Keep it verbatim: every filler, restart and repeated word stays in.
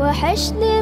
وحشني.